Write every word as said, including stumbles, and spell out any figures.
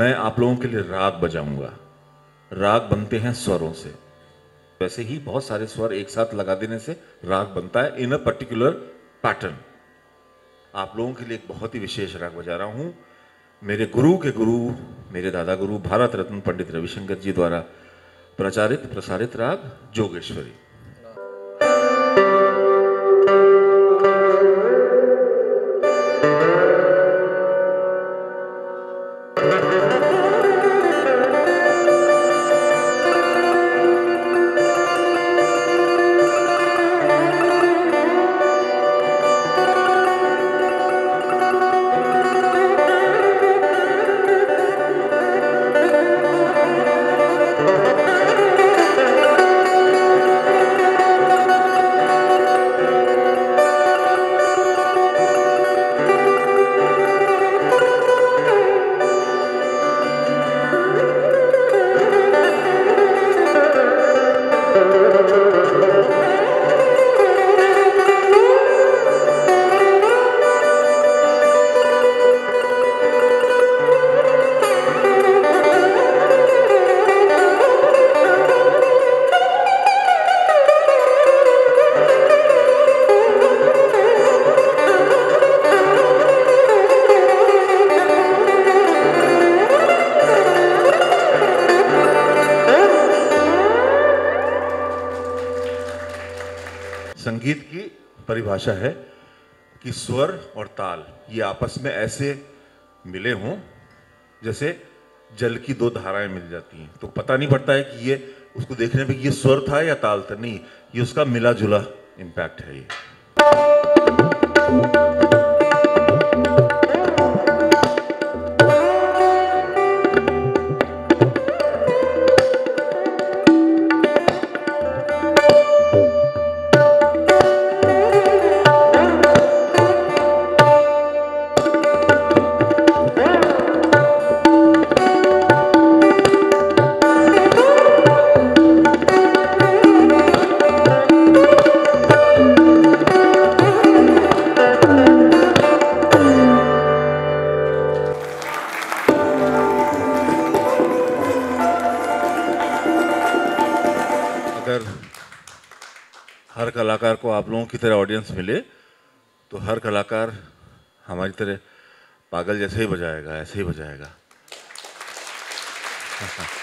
मैं आप लोगों के लिए राग बजाऊंगा। राग बनते हैं स्वरों से, वैसे ही बहुत सारे स्वर एक साथ लगा देने से राग बनता है इन अ पर्टिकुलर पैटर्न। आप लोगों के लिए एक बहुत ही विशेष राग बजा रहा हूँ, मेरे गुरु के गुरु, मेरे दादा गुरु भारत रत्न पंडित रविशंकर जी द्वारा प्रचारित प्रसारित राग जोगेश्वरी। संगीत की परिभाषा है कि स्वर और ताल ये आपस में ऐसे मिले हों जैसे जल की दो धाराएं मिल जाती हैं, तो पता नहीं पड़ता है कि ये उसको देखने पे ये स्वर था या ताल था, नहीं, ये उसका मिला जुला इम्पैक्ट है। ये हर कलाकार को आप लोगों की तरह ऑडियंस मिले तो हर कलाकार हमारी तरह पागल जैसे ही बजाएगा, ऐसे ही बजाएगा।